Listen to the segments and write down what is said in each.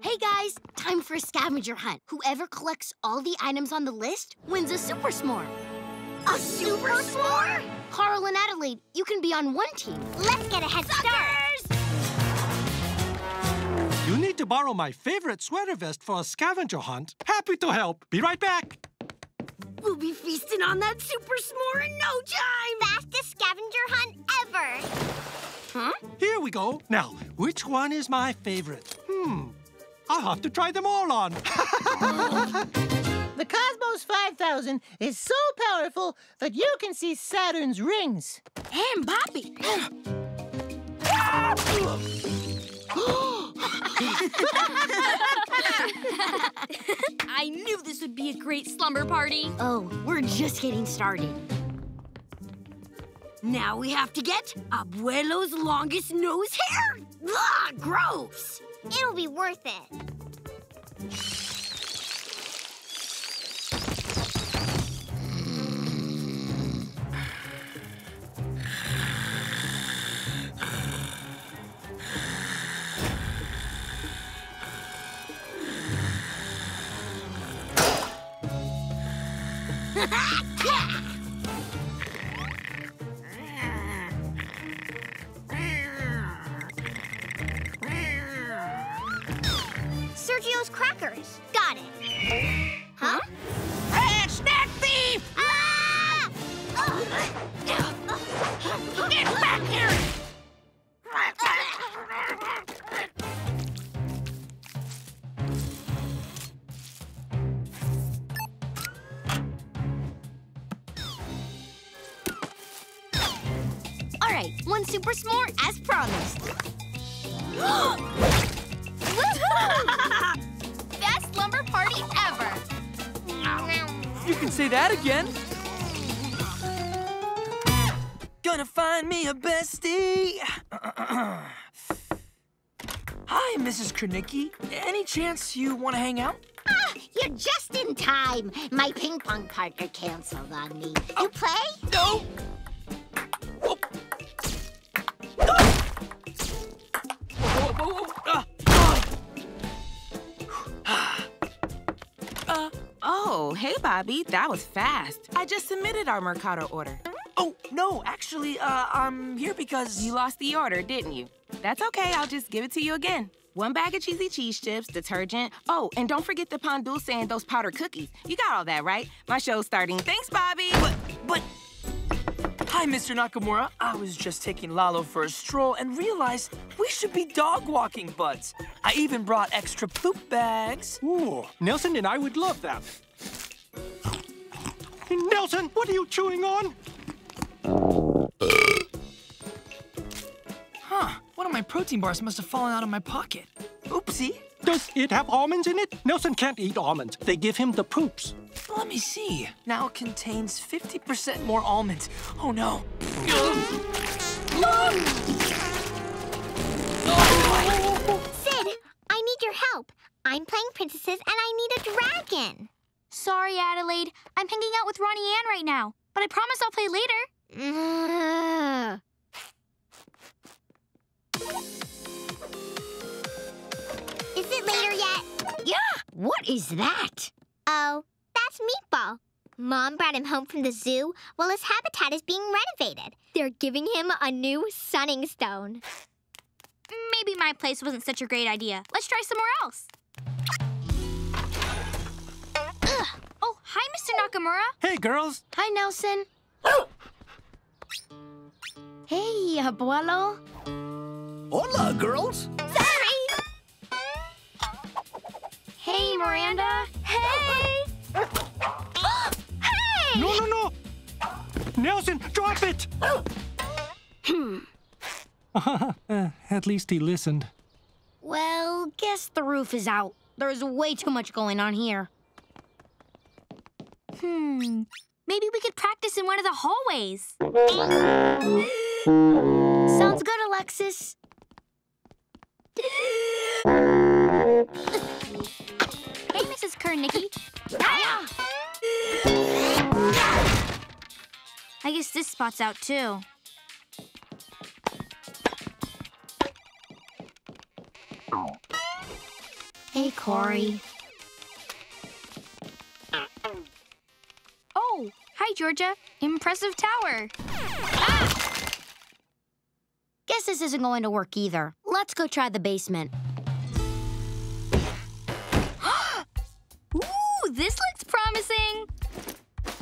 Hey guys, time for a scavenger hunt. Whoever collects all the items on the list wins a super s'more. A super s'more? Carl and Adelaide, you can be on one team. Let's get a head start. You need to borrow my favorite sweater vest for a scavenger hunt. Happy to help. Be right back. We'll be feasting on that super s'more in no time. Fastest scavenger hunt ever. Huh? Here we go. Now, which one is my favorite? I'll have to try them all on. The Cosmos 5000 is so powerful that you can see Saturn's rings. And Bobby. I knew this would be a great slumber party. Oh, we're just getting started. Now we have to get Abuelo's longest nose hair. Ugh, gross. It'll be worth it. Crackers. Got it. Huh? Hey, snack thief! Ah! Get back here! All right, one super s'more as promised. Woohoo! Slumber party ever. You can say that again. Gonna find me a bestie. Hi, Mrs. Krenicki. Any chance you want to hang out? Ah, you're just in time. My ping pong partner canceled on me. You play? No. Oh. Oh, hey, Bobby. That was fast. I just submitted our Mercado order. Oh, no, actually, I'm here because... You lost the order, didn't you? That's okay. I'll just give it to you again. One bag of cheesy cheese chips, detergent. Oh, and don't forget the pan dulce and those powder cookies. You got all that, right? My show's starting. Thanks, Bobby. But... Hi, Mr. Nakamura. I was just taking Lalo for a stroll and realized we should be dog walking buds. I even brought extra poop bags. Ooh, Nelson and I would love that. Nelson, what are you chewing on? Huh, one of my protein bars must have fallen out of my pocket. Oopsie. Does it have almonds in it? Nelson can't eat almonds. They give him the poops. Let me see. Now it contains 50% more almonds. Oh, no. Sid, I need your help. I'm playing princesses and I need a dragon. Sorry, Adelaide. I'm hanging out with Ronnie Ann right now, but I promise I'll play later. Is it later yet? Yeah! What is that? Oh, that's Meatball. Mom brought him home from the zoo while his habitat is being renovated. They're giving him a new sunning stone. Maybe my place wasn't such a great idea. Let's try somewhere else. Hi, Mr. Nakamura. Hey, girls. Hi, Nelson. Hey, Abuelo. Hola, girls. Sorry. Hey, Miranda. Hey. Hey! No, no, no. Nelson, drop it. At least he listened. Well, guess the roof is out. There's way too much going on here. Maybe we could practice in one of the hallways. Sounds good, Alexis. Hey, Mrs. Krenicki. I guess this spot's out, too. Hey, Corey. Oh, hi, Georgia. Impressive tower. Ah! Guess this isn't going to work either. Let's go try the basement. Ooh, this looks promising.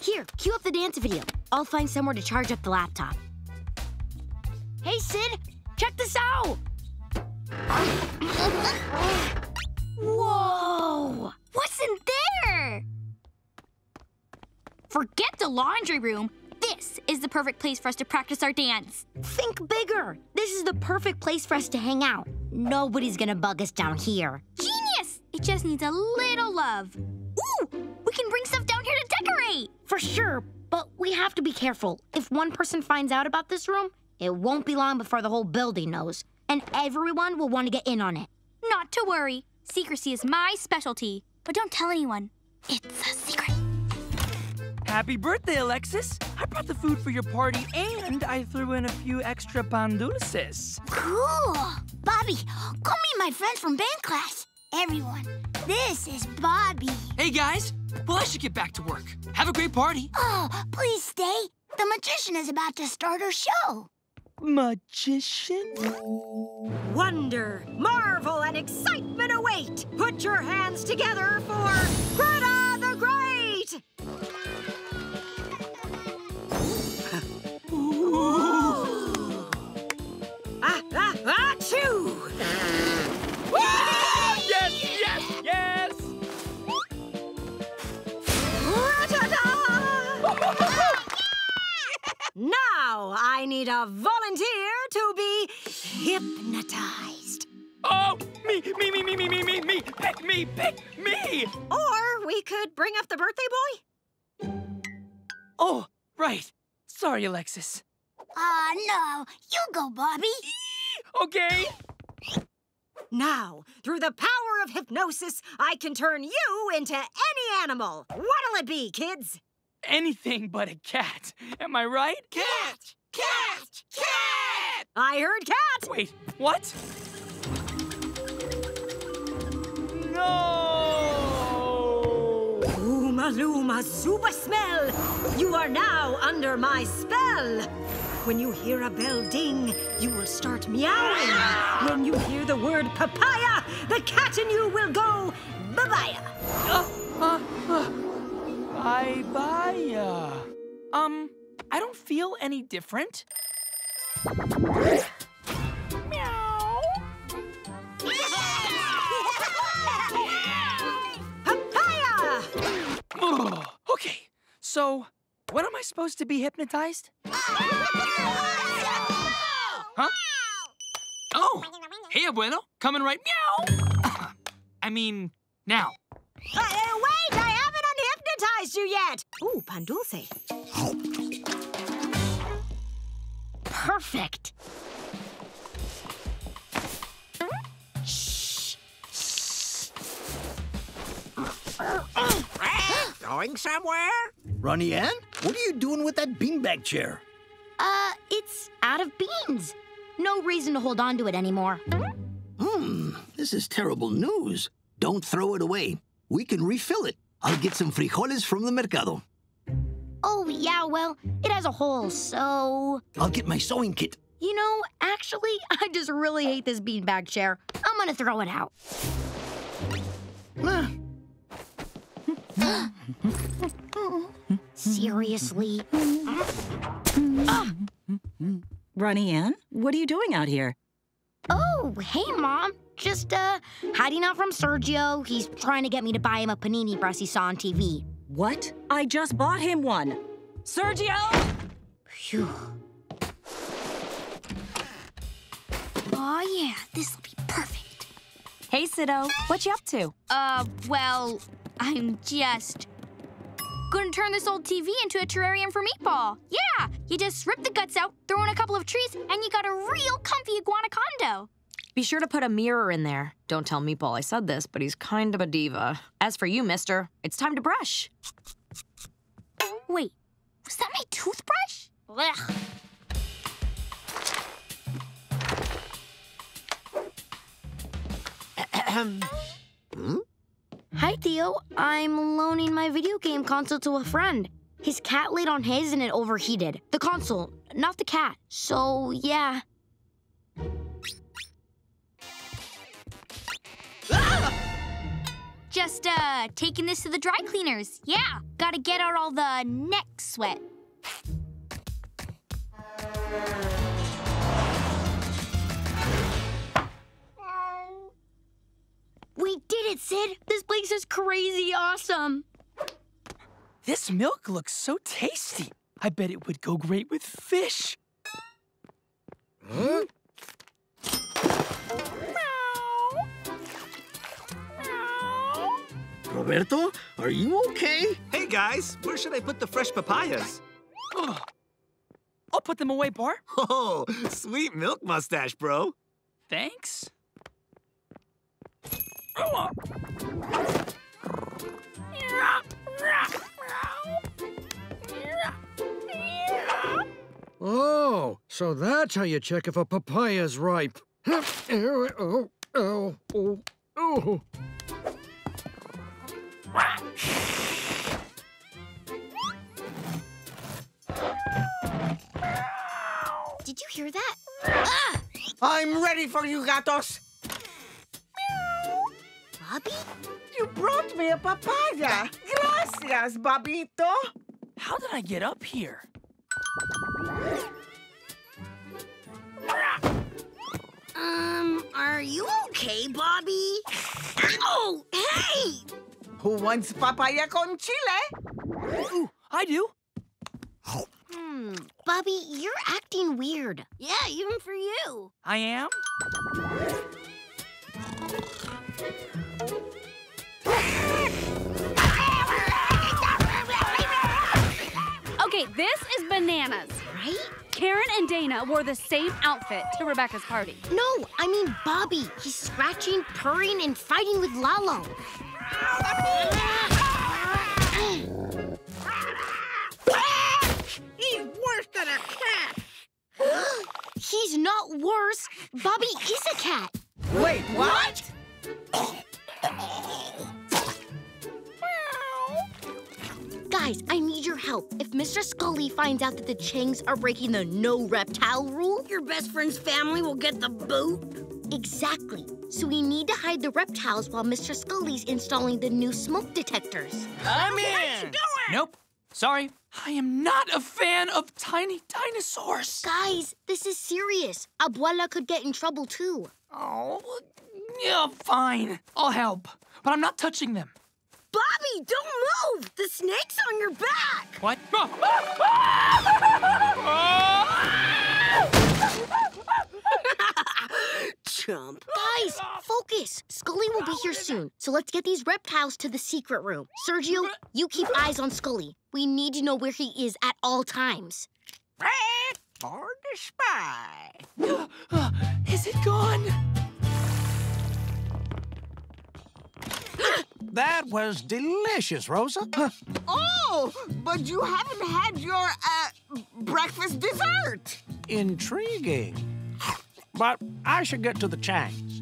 Here, cue up the dance video. I'll find somewhere to charge up the laptop. Hey, Sid, check this out. Whoa! What's in there? Forget the laundry room. This is the perfect place for us to practice our dance. Think bigger. This is the perfect place for us to hang out. Nobody's gonna bug us down here. Genius! It just needs a little love. Ooh! We can bring stuff down here to decorate! For sure, but we have to be careful. If one person finds out about this room, it won't be long before the whole building knows. And everyone will want to get in on it. Not to worry. Secrecy is my specialty. But don't tell anyone. It's a secret. Happy birthday, Alexis. I brought the food for your party, and I threw in a few extra pan dulces. Cool. Bobby, go meet my friends from band class. Everyone, this is Bobby. Hey, guys. Well, I should get back to work. Have a great party. Oh, please stay. The magician is about to start her show. Magician? Wonder, marvel, and excitement await! Put your hands together for Greta the Great! Achoo! Yes, yes, yes! Now I need a volunteer to be hypnotized. Oh, me. Pick me. Or we could bring up the birthday boy. Oh, right. Sorry, Alexis. No. You go, Bobby. Okay. Now, through the power of hypnosis, I can turn you into any animal. What'll it be, kids? Anything but a cat. Am I right? Cat! I heard cat! Wait, what? No! Ooma looma zuba smell! You are now under my spell! When you hear a bell ding, you will start meowing. When you hear the word papaya, the cat in you will go babaya. Bye-bye. I don't feel any different. Meow. Papaya! Okay, so when am I supposed to be hypnotized? Huh? Oh, hey, Abuelo, coming right meow. I mean, now. Wait, I haven't hypnotized you yet. Ooh, pan dulce. Perfect. Shh. Going somewhere? Ronnie Ann, what are you doing with that beanbag chair? It's out of beans. No reason to hold on to it anymore. This is terrible news. Don't throw it away. We can refill it. I'll get some frijoles from the Mercado. Oh, yeah, well, it has a hole, so... I'll get my sewing kit. You know, actually, I just really hate this beanbag chair. I'm gonna throw it out. Seriously? Ronnie Ann, what are you doing out here? Oh, hey, Mom. Just, hiding out from Sergio. He's trying to get me to buy him a panini brush he saw on TV. What? I just bought him one. Sergio! Phew. Oh, yeah, this'll be perfect. Hey, Siddo, what you up to? Well, I'm just... gonna turn this old TV into a terrarium for Meatball. Yeah, you just rip the guts out, throw in a couple of trees, and you got a real comfy iguana condo. Be sure to put a mirror in there. Don't tell Meatball I said this, but he's kind of a diva. As for you, mister, it's time to brush. Wait, was that my toothbrush? Ugh. Hi, Theo. I'm loaning my video game console to a friend. His cat laid on his and it overheated. The console, not the cat. So, yeah. Just, taking this to the dry cleaners. Yeah, gotta get out all the neck sweat. We did it, Sid. This place is crazy awesome. This milk looks so tasty. I bet it would go great with fish. Huh? Roberto, are you okay? Hey, guys, where should I put the fresh papayas? Oh. I'll put them away, Bart. Oh, sweet milk mustache, bro. Thanks. Oh. Oh, so that's how you check if a papaya's ripe. Oh, oh, oh, oh. Did you hear that? Ah! I'm ready for you, gatos. Bobby? You brought me a papaya. Gracias, Bobito. How did I get up here? Are you okay, Bobby? Ow! Hey! Who wants papaya con chile? Ooh, I do. Bobby, you're acting weird. Yeah, even for you. I am? Okay, this is bananas. Right? Karen and Dana wore the same outfit to Rebecca's party. No, I mean Bobby. He's scratching, purring, and fighting with Lalo. He's worse than a cat. He's not worse. Bobby is a cat. Wait, what? Guys, I need your help. If Mr. Scully finds out that the Changs are breaking the no reptile rule, your best friend's family will get the boot. Exactly. So we need to hide the reptiles while Mr. Scully's installing the new smoke detectors. I'm in! Doing? Nope. Sorry. I am not a fan of tiny dinosaurs. Guys, this is serious. Abuela could get in trouble, too. Oh, yeah, fine. I'll help. But I'm not touching them. Bobby, don't move! The snake's on your back! What? Chump. Guys, focus. Scully will be here soon, so let's get these reptiles to the secret room. Sergio, you keep eyes on Scully. We need to know where he is at all times. Red, hard to spy. Is it gone? That was delicious, Rosa. Oh, but you haven't had your, breakfast dessert. Intriguing. But I should get to the Changs.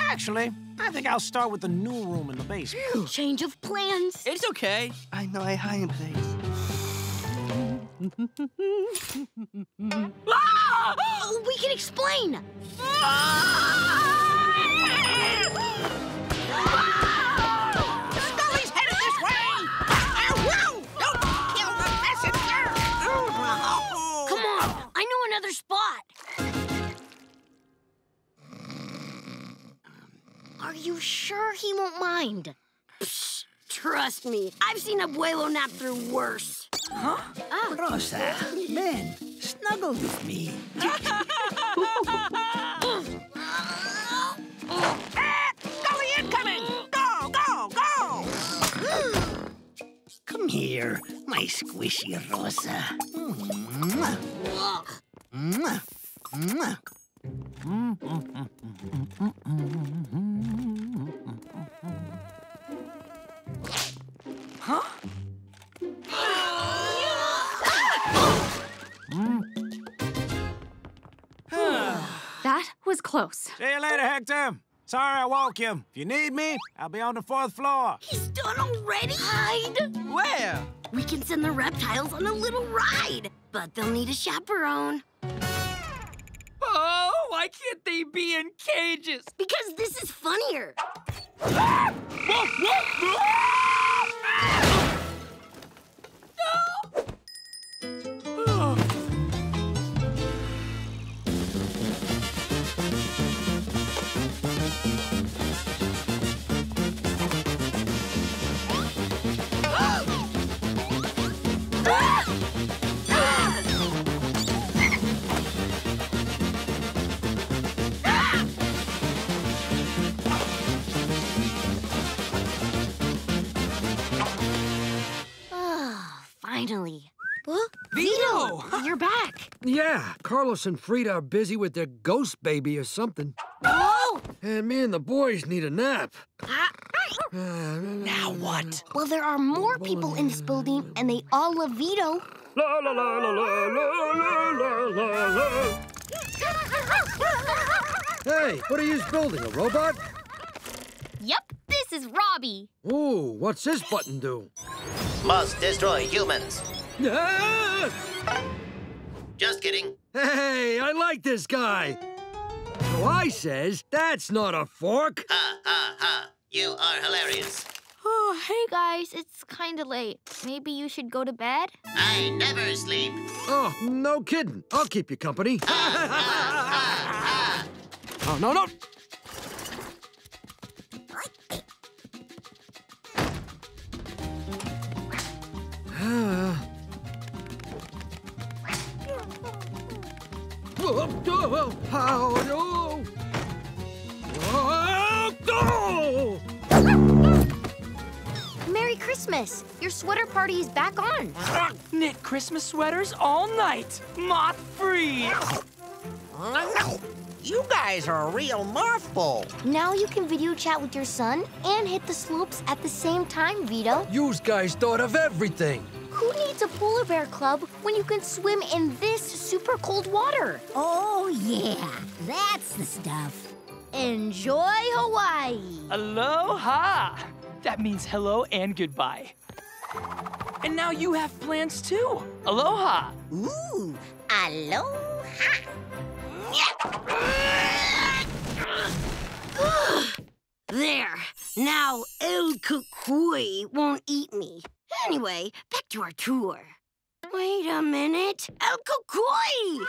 Actually, I think I'll start with the new room in the basement. Change of plans. It's okay. I know a hiding place. Ah! Oh, we can explain. Are you sure he won't mind? Psh, trust me, I've seen Abuelo nap through worse. Huh? Oh. Rosa, man, snuggle with me. Scully incoming! Go, go, go! Come here, my squishy Rosa. Mwah. Huh? That was close. See you later, Hector. Sorry I woke him. If you need me, I'll be on the 4th floor. He's done already? Hide? Where? We can send the reptiles on a little ride, but they'll need a chaperone. Oh, why can't they be in cages? Because this is funnier. Ah! Whoa, whoa, whoa! Ah! No! Finally. Well, Vito! You're back. Yeah, Carlos and Frida are busy with their ghost baby or something. Oh! And me and the boys need a nap. Now what? Well, there are more people in this building, and they all love Vito. La la la la la la la la la. Hey, what are you building, a robot? Yep, this is Robbie. Ooh, what's this button do? Must destroy humans. Ah! Just kidding. Hey, I like this guy. So I says, that's not a fork. Ha, ha, ha. You are hilarious. Oh, hey, guys. It's kind of late. Maybe you should go to bed? I never sleep. Oh, no kidding. I'll keep you company. Ha, ha, ha, ha, ha. Oh, no, no. Merry Christmas! Your sweater party is back on. Knit Christmas sweaters all night, moth free. You guys are a real mothball. Now you can video chat with your son and hit the slopes at the same time, Vito. You guys thought of everything. Who needs a polar bear club when you can swim in this super cold water? Oh, yeah. That's the stuff. Enjoy Hawaii. Aloha. That means hello and goodbye. And now you have plans, too. Aloha. Ooh, aloha. There. Now El Kukui won't eat me. Anyway, back to our tour. Wait a minute. El Kukui!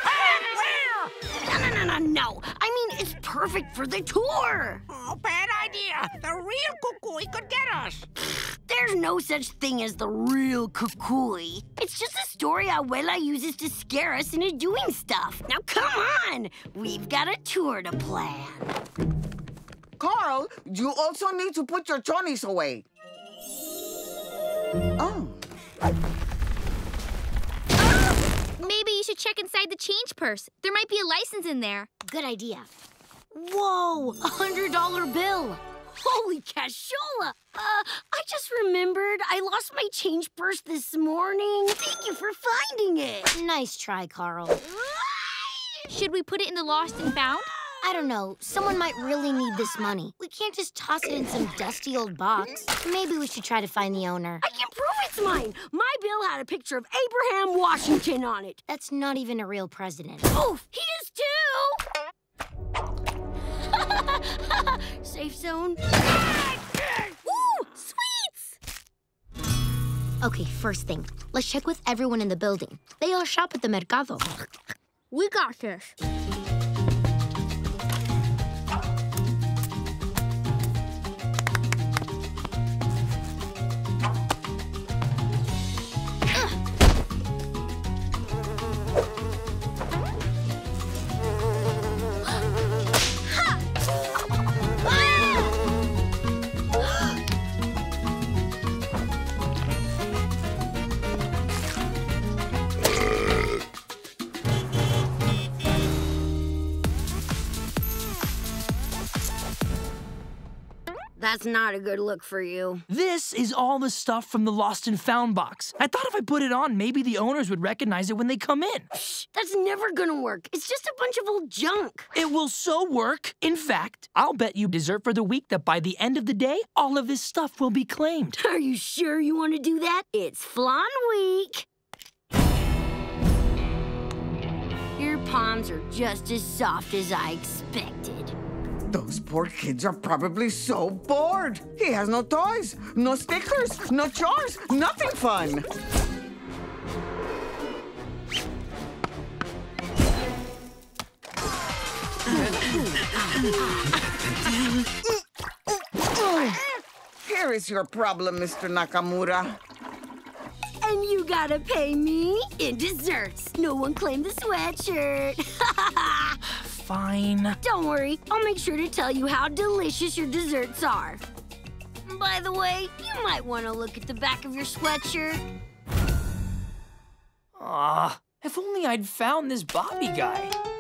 No. I mean, it's perfect for the tour. Oh, bad idea. The real Kukui could get us. There's no such thing as the real Kukui. It's just a story Abuela uses to scare us into doing stuff. Now, come on. We've got a tour to plan. Carl, you also need to put your chonies away. Oh. Maybe you should check inside the change purse. There might be a license in there. Good idea. Whoa, $100 bill. Holy cashola. I just remembered I lost my change purse this morning. Thank you for finding it. Nice try, Carl. Should we put it in the lost and found? I don't know. Someone might really need this money. We can't just toss it in some dusty old box. Maybe we should try to find the owner. I can prove it's mine! My bill had a picture of Abraham Washington on it. That's not even a real president. Oh, he is too! Safe zone. Ooh, sweets! Okay, first thing. Let's check with everyone in the building. They all shop at the Mercado. We got this. That's not a good look for you. This is all the stuff from the Lost and Found box. I thought if I put it on, maybe the owners would recognize it when they come in. Shh, that's never gonna work. It's just a bunch of old junk. It will so work. In fact, I'll bet you dessert for the week that by the end of the day, all of this stuff will be claimed. Are you sure you want to do that? It's Flan Week. Your palms are just as soft as I expected. Those poor kids are probably so bored. He has no toys, no stickers, no chores, nothing fun. Here is your problem, Mr. Nakamura. And you gotta pay me in desserts. No one claimed the sweatshirt. Fine. Don't worry, I'll make sure to tell you how delicious your desserts are. By the way, you might want to look at the back of your sweatshirt. Aw, if only I'd found this Bobby guy.